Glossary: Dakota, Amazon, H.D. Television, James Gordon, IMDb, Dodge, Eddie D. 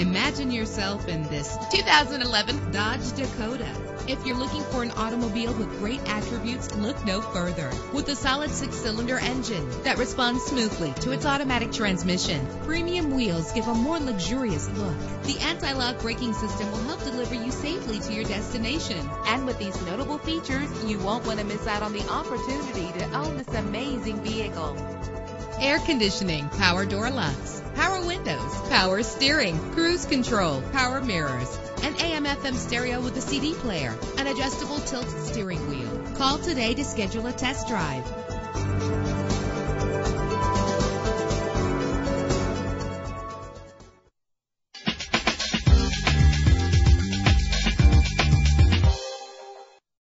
Imagine yourself in this 2011 Dodge Dakota. If you're looking for an automobile with great attributes, look no further. With a solid 6-cylinder engine that responds smoothly to its automatic transmission, premium wheels give a more luxurious look. The anti-lock braking system will help deliver you safely to your destination. And with these notable features, you won't want to miss out on the opportunity to own this amazing vehicle. Air conditioning, power door locks, power windows, power steering, cruise control, power mirrors, an AM/FM stereo with a CD player, an adjustable tilt steering wheel. Call today to schedule a test drive.